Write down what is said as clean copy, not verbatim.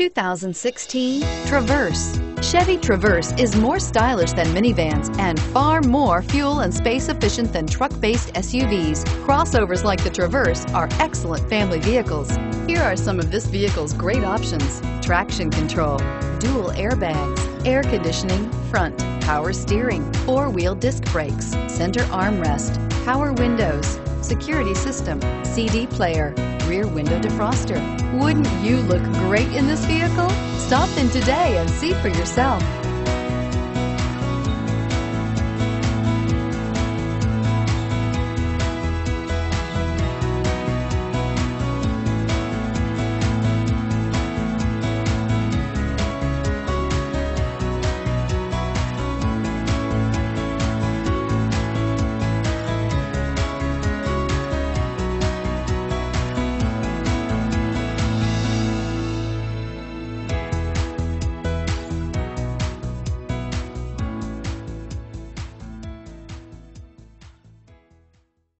2016 Traverse. Chevy Traverse is more stylish than minivans and far more fuel and space efficient than truck-based SUVs. Crossovers like the Traverse are excellent family vehicles. Here are some of this vehicle's great options: traction control, dual airbags, air conditioning, front, power steering, four-wheel disc brakes, center armrest, power windows, security system, CD player, rear window defroster. Wouldn't you look great in this vehicle? Stop in today and see for yourself.